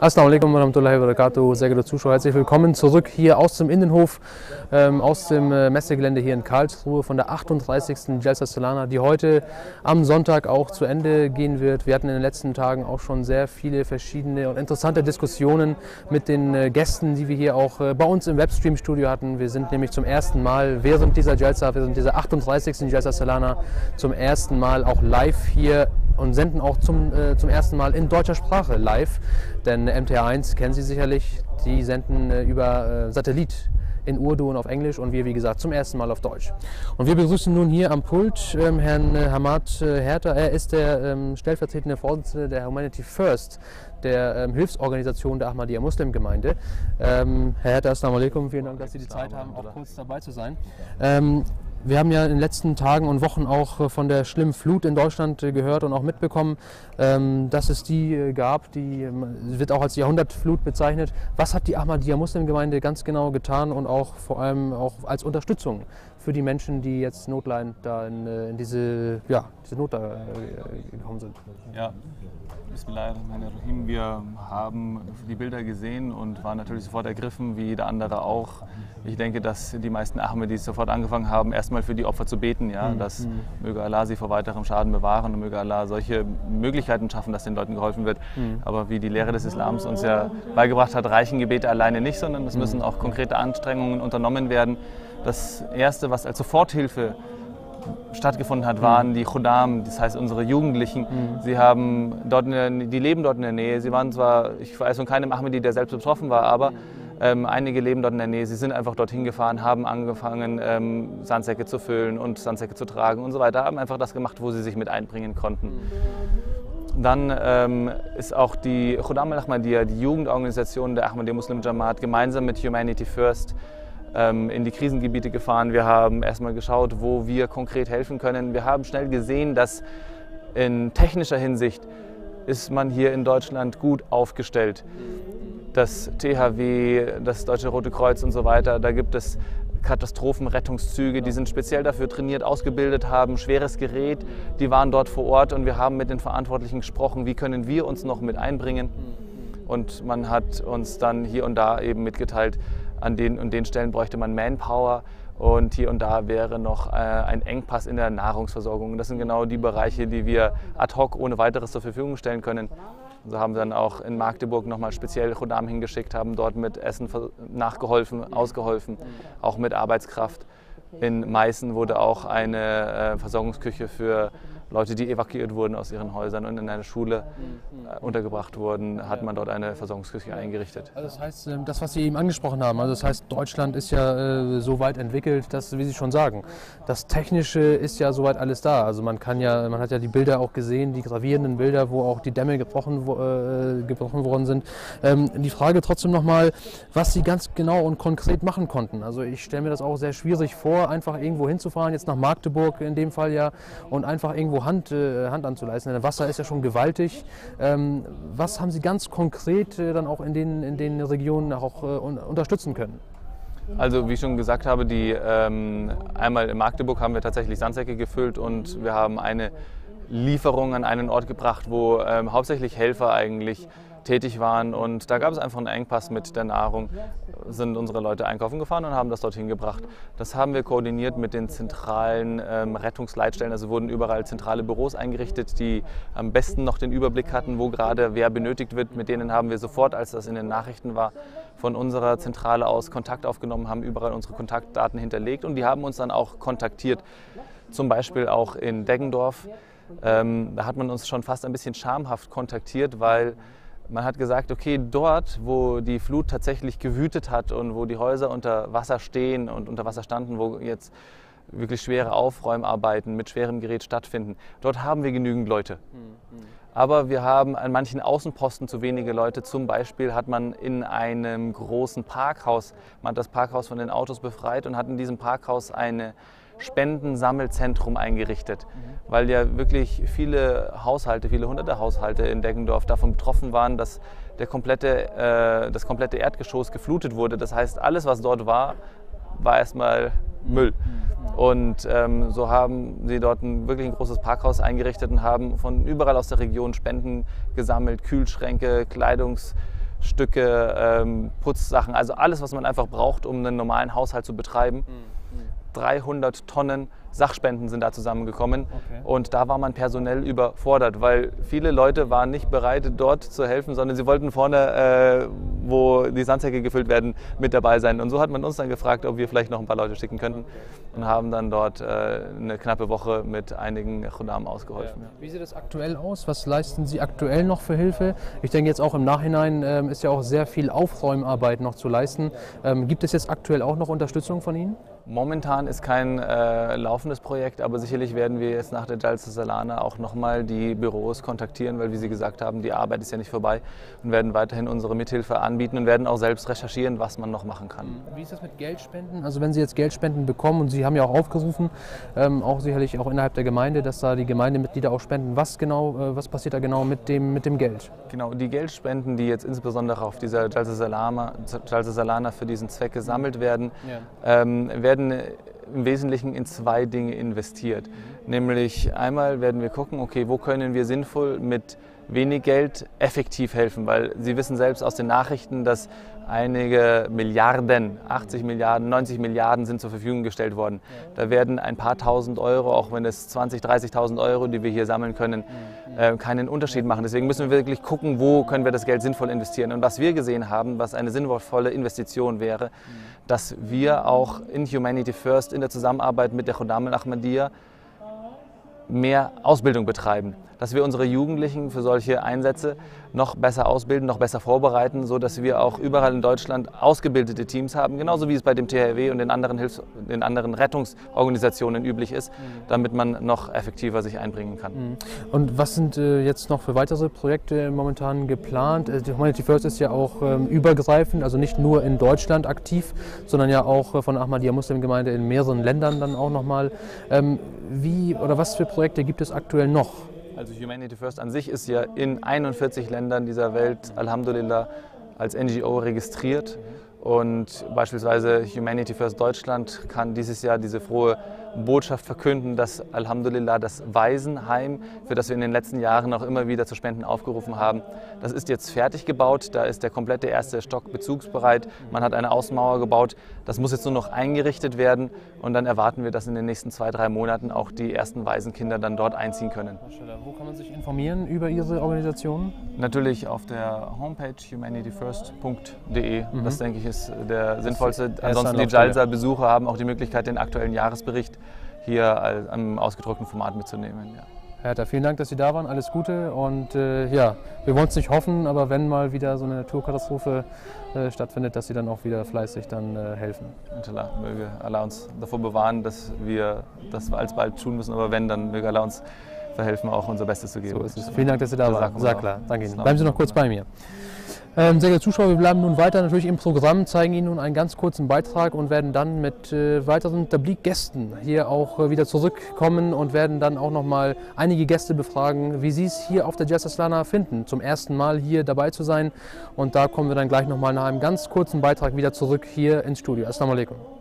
Assalamu alaikum wa rahmatullahi wa barakatuh, sehr geehrte Zuschauer, herzlich willkommen zurück hier aus dem Innenhof, aus dem Messegelände hier in Karlsruhe von der 38. Jalsa Solana, die heute am Sonntag auch zu Ende gehen wird. Wir hatten in den letzten Tagen auch schon sehr viele verschiedene und interessante Diskussionen mit den Gästen, die wir hier auch bei uns im Webstream-Studio hatten. Wir sind nämlich zum ersten Mal während dieser Jalsa, während dieser 38. Jalsa Solana, zum ersten Mal auch live hier und senden auch zum ersten Mal in deutscher Sprache live, denn MTA1 kennen Sie sicherlich, die senden über Satellit in Urdu und auf Englisch und wir, wie gesagt, zum ersten Mal auf Deutsch. Und wir begrüßen nun hier am Pult Herrn Hamad Hertha. Er ist der stellvertretende Vorsitzende der Humanity First, der Hilfsorganisation der Ahmadiyya Muslim-Gemeinde. Herr Hertha, assalamu alaikum, vielen Dank, dass Sie die Zeit haben, auch kurz dabei zu sein. Wir haben ja in den letzten Tagen und Wochen auch von der schlimmen Flut in Deutschland gehört und auch mitbekommen, dass es die gab, die wird auch als Jahrhundertflut bezeichnet. Was hat die Ahmadiyya Muslim-Gemeinde ganz genau getan und auch vor allem auch als Unterstützung für die Menschen, die jetzt notleidend da in diese Not da gekommen sind? Ja, bismillahirrahmanirrahim. Wir haben die Bilder gesehen und waren natürlich sofort ergriffen, wie jeder andere auch. Ich denke, dass die meisten Ahmadis sofort angefangen haben, erstmal für die Opfer zu beten. Ja? Das möge Allah sie vor weiterem Schaden bewahren und möge Allah solche Möglichkeiten schaffen, dass den Leuten geholfen wird. Aber wie die Lehre des Islams uns ja beigebracht hat, reichen Gebete alleine nicht, sondern es müssen auch konkrete Anstrengungen unternommen werden. Das Erste, was als Soforthilfe stattgefunden hat, waren die Khuddam, das heißt unsere Jugendlichen. Sie haben dort die leben dort in der Nähe. Sie waren zwar, ich weiß von keinem Ahmadi, der selbst betroffen war, aber einige leben dort in der Nähe. Sie sind einfach dorthin gefahren, haben angefangen, Sandsäcke zu füllen und Sandsäcke zu tragen und so weiter. Haben einfach das gemacht, wo sie sich mit einbringen konnten. Dann ist auch die Khuddam al ahmadiyya, die Jugendorganisation der Ahmadiyya Muslim Jamaat, gemeinsam mit Humanity First in die Krisengebiete gefahren. Wir haben erstmal geschaut, wo wir konkret helfen können. Wir haben schnell gesehen, dass in technischer Hinsicht ist man hier in Deutschland gut aufgestellt. Das THW, das Deutsche Rote Kreuz und so weiter, da gibt es Katastrophenrettungszüge, die sind speziell dafür trainiert, ausgebildet, haben schweres Gerät, die waren dort vor Ort und wir haben mit den Verantwortlichen gesprochen, wie können wir uns noch mit einbringen. Und man hat uns dann hier und da eben mitgeteilt, an den und den Stellen bräuchte man Manpower und hier und da wäre noch ein Engpass in der Nahrungsversorgung. Das sind genau die Bereiche, die wir ad hoc ohne weiteres zur Verfügung stellen können. So haben wir dann auch in Magdeburg nochmal speziell Khuddam hingeschickt, haben dort mit Essen nachgeholfen, ausgeholfen, auch mit Arbeitskraft. In Meißen wurde auch eine Versorgungsküche für Leute, die evakuiert wurden aus ihren Häusern und in einer Schule untergebracht wurden, hat man dort eine Versorgungsküche eingerichtet. Also das heißt, das, was Sie eben angesprochen haben, also das heißt, Deutschland ist ja so weit entwickelt, dass, wie Sie schon sagen, das Technische ist ja soweit alles da. Also man hat ja die Bilder auch gesehen, die gravierenden Bilder, wo auch die Dämme gebrochen worden sind. Die Frage trotzdem nochmal, was Sie ganz genau und konkret machen konnten. Also ich stelle mir das auch sehr schwierig vor, einfach irgendwo hinzufahren, jetzt nach Magdeburg in dem Fall ja, und einfach irgendwo Hand anzuleisten. Denn Wasser ist ja schon gewaltig. Was haben Sie ganz konkret dann auch in den Regionen auch unterstützen können? Also wie ich schon gesagt habe, einmal in Magdeburg haben wir tatsächlich Sandsäcke gefüllt und wir haben eine Lieferung an einen Ort gebracht, wo hauptsächlich Helfer eigentlich tätig waren und da gab es einfach einen Engpass mit der Nahrung, sind unsere Leute einkaufen gefahren und haben das dorthin gebracht. Das haben wir koordiniert mit den zentralen Rettungsleitstellen, also wurden überall zentrale Büros eingerichtet, die am besten noch den Überblick hatten, wo gerade wer benötigt wird. Mit denen haben wir sofort, als das in den Nachrichten war, von unserer Zentrale aus Kontakt aufgenommen, haben überall unsere Kontaktdaten hinterlegt und die haben uns dann auch kontaktiert, zum Beispiel auch in Deggendorf. Da hat man uns schon fast ein bisschen schamhaft kontaktiert, weil man hat gesagt, okay, dort, wo die Flut tatsächlich gewütet hat und wo die Häuser unter Wasser stehen und unter Wasser standen, wo jetzt wirklich schwere Aufräumarbeiten mit schwerem Gerät stattfinden, dort haben wir genügend Leute. Aber wir haben an manchen Außenposten zu wenige Leute. Zum Beispiel hat man in einem großen Parkhaus, man hat das Parkhaus von den Autos befreit und hat in diesem Parkhaus eine Spendensammelzentrum eingerichtet, weil ja wirklich viele Haushalte, viele hunderte Haushalte in Deggendorf davon betroffen waren, dass das komplette Erdgeschoss geflutet wurde. Das heißt, alles, was dort war, war erstmal Müll. Und so haben sie dort wirklich ein großes Parkhaus eingerichtet und haben von überall aus der Region Spenden gesammelt, Kühlschränke, Kleidungs Stücke, Putzsachen, also alles, was man einfach braucht, um einen normalen Haushalt zu betreiben. Mhm. 300 Tonnen Sachspenden sind da zusammengekommen, okay. Und da war man personell überfordert, weil viele Leute waren nicht bereit, dort zu helfen, sondern sie wollten vorne, wo die Sandsäcke gefüllt werden, mit dabei sein. Und so hat man uns dann gefragt, ob wir vielleicht noch ein paar Leute schicken könnten, okay. Und haben dann dort eine knappe Woche mit einigen Khuddam ausgeholfen. Ja. Wie sieht das aktuell aus? Was leisten Sie aktuell noch für Hilfe? Ich denke jetzt auch im Nachhinein ist ja auch sehr viel Aufräumarbeit noch zu leisten. Gibt es jetzt aktuell auch noch Unterstützung von Ihnen? Momentan ist kein laufendes Projekt, aber sicherlich werden wir jetzt nach der Dal-Salana auch nochmal die Büros kontaktieren, weil, wie Sie gesagt haben, die Arbeit ist ja nicht vorbei, und werden weiterhin unsere Mithilfe anbieten und werden auch selbst recherchieren, was man noch machen kann. Wie ist das mit Geldspenden? Also wenn Sie jetzt Geldspenden bekommen, und Sie haben ja auch aufgerufen, auch sicherlich auch innerhalb der Gemeinde, dass da die Gemeindemitglieder auch spenden, was genau, was passiert da genau mit dem Geld? Genau, die Geldspenden, die jetzt insbesondere auf dieser Dal-Salana für diesen Zweck gesammelt werden, ja. Werden im Wesentlichen in zwei Dinge investiert. Nämlich einmal werden wir gucken, okay, wo können wir sinnvoll mit wenig Geld effektiv helfen, weil Sie wissen selbst aus den Nachrichten, dass einige Milliarden, 80 Milliarden, 90 Milliarden sind zur Verfügung gestellt worden. Da werden ein paar tausend Euro, auch wenn es 20.000, 30.000 Euro, die wir hier sammeln können, keinen Unterschied machen. Deswegen müssen wir wirklich gucken, wo können wir das Geld sinnvoll investieren. Und was wir gesehen haben, was eine sinnvolle Investition wäre, dass wir auch in Humanity First, in der Zusammenarbeit mit der Khuddam al Ahmadiyya, mehr Ausbildung betreiben, dass wir unsere Jugendlichen für solche Einsätze noch besser ausbilden, noch besser vorbereiten, so dass wir auch überall in Deutschland ausgebildete Teams haben, genauso wie es bei dem THW und den anderen Rettungsorganisationen üblich ist, damit man noch effektiver sich einbringen kann. Und was sind jetzt noch für weitere Projekte momentan geplant? Die Humanity First ist ja auch übergreifend, also nicht nur in Deutschland aktiv, sondern ja auch von Ahmadiyya Muslim-Gemeinde in mehreren Ländern dann auch nochmal. Wie oder was für Projekte gibt es aktuell noch? Also Humanity First an sich ist ja in 41 Ländern dieser Welt, Alhamdulillah, als NGO registriert. Und beispielsweise Humanity First Deutschland kann dieses Jahr diese frohe Botschaft verkünden, dass Alhamdulillah das Waisenheim, für das wir in den letzten Jahren auch immer wieder zu Spenden aufgerufen haben, das ist jetzt fertig gebaut. Da ist der komplette erste Stock bezugsbereit. Man hat eine Außenmauer gebaut. Das muss jetzt nur noch eingerichtet werden. Und dann erwarten wir, dass in den nächsten 2-3 Monaten auch die ersten Waisenkinder dann dort einziehen können. Wo kann man sich informieren über Ihre Organisation? Natürlich auf der Homepage humanityfirst.de. Das, denke ich, ist der sinnvollste. Ansonsten die Jalsa-Besucher haben auch die Möglichkeit, den aktuellen Jahresbericht hier im ausgedruckten Format mitzunehmen. Ja. Herr Hertha, vielen Dank, dass Sie da waren. Alles Gute. Und ja, wir wollen es nicht hoffen, aber wenn mal wieder so eine Naturkatastrophe stattfindet, dass Sie dann auch wieder fleißig dann helfen. Inshallah, möge Allah uns davor bewahren, dass wir das alsbald tun müssen. Aber wenn, dann möge Allah uns verhelfen, auch unser Bestes zu geben. So ist es. Vielen Dank, dass Sie da waren. Sehr klar. Danke Ihnen. Bleiben Sie noch kurz bei mir. Sehr geehrte Zuschauer, wir bleiben nun weiter natürlich im Programm, zeigen Ihnen nun einen ganz kurzen Beitrag und werden dann mit weiteren Tabligh-Gästen hier auch wieder zurückkommen und werden dann auch nochmal einige Gäste befragen, wie sie es hier auf der Jalsa-Salana finden, zum ersten Mal hier dabei zu sein. Und da kommen wir dann gleich nochmal nach einem ganz kurzen Beitrag wieder zurück hier ins Studio. Assalamu alaikum.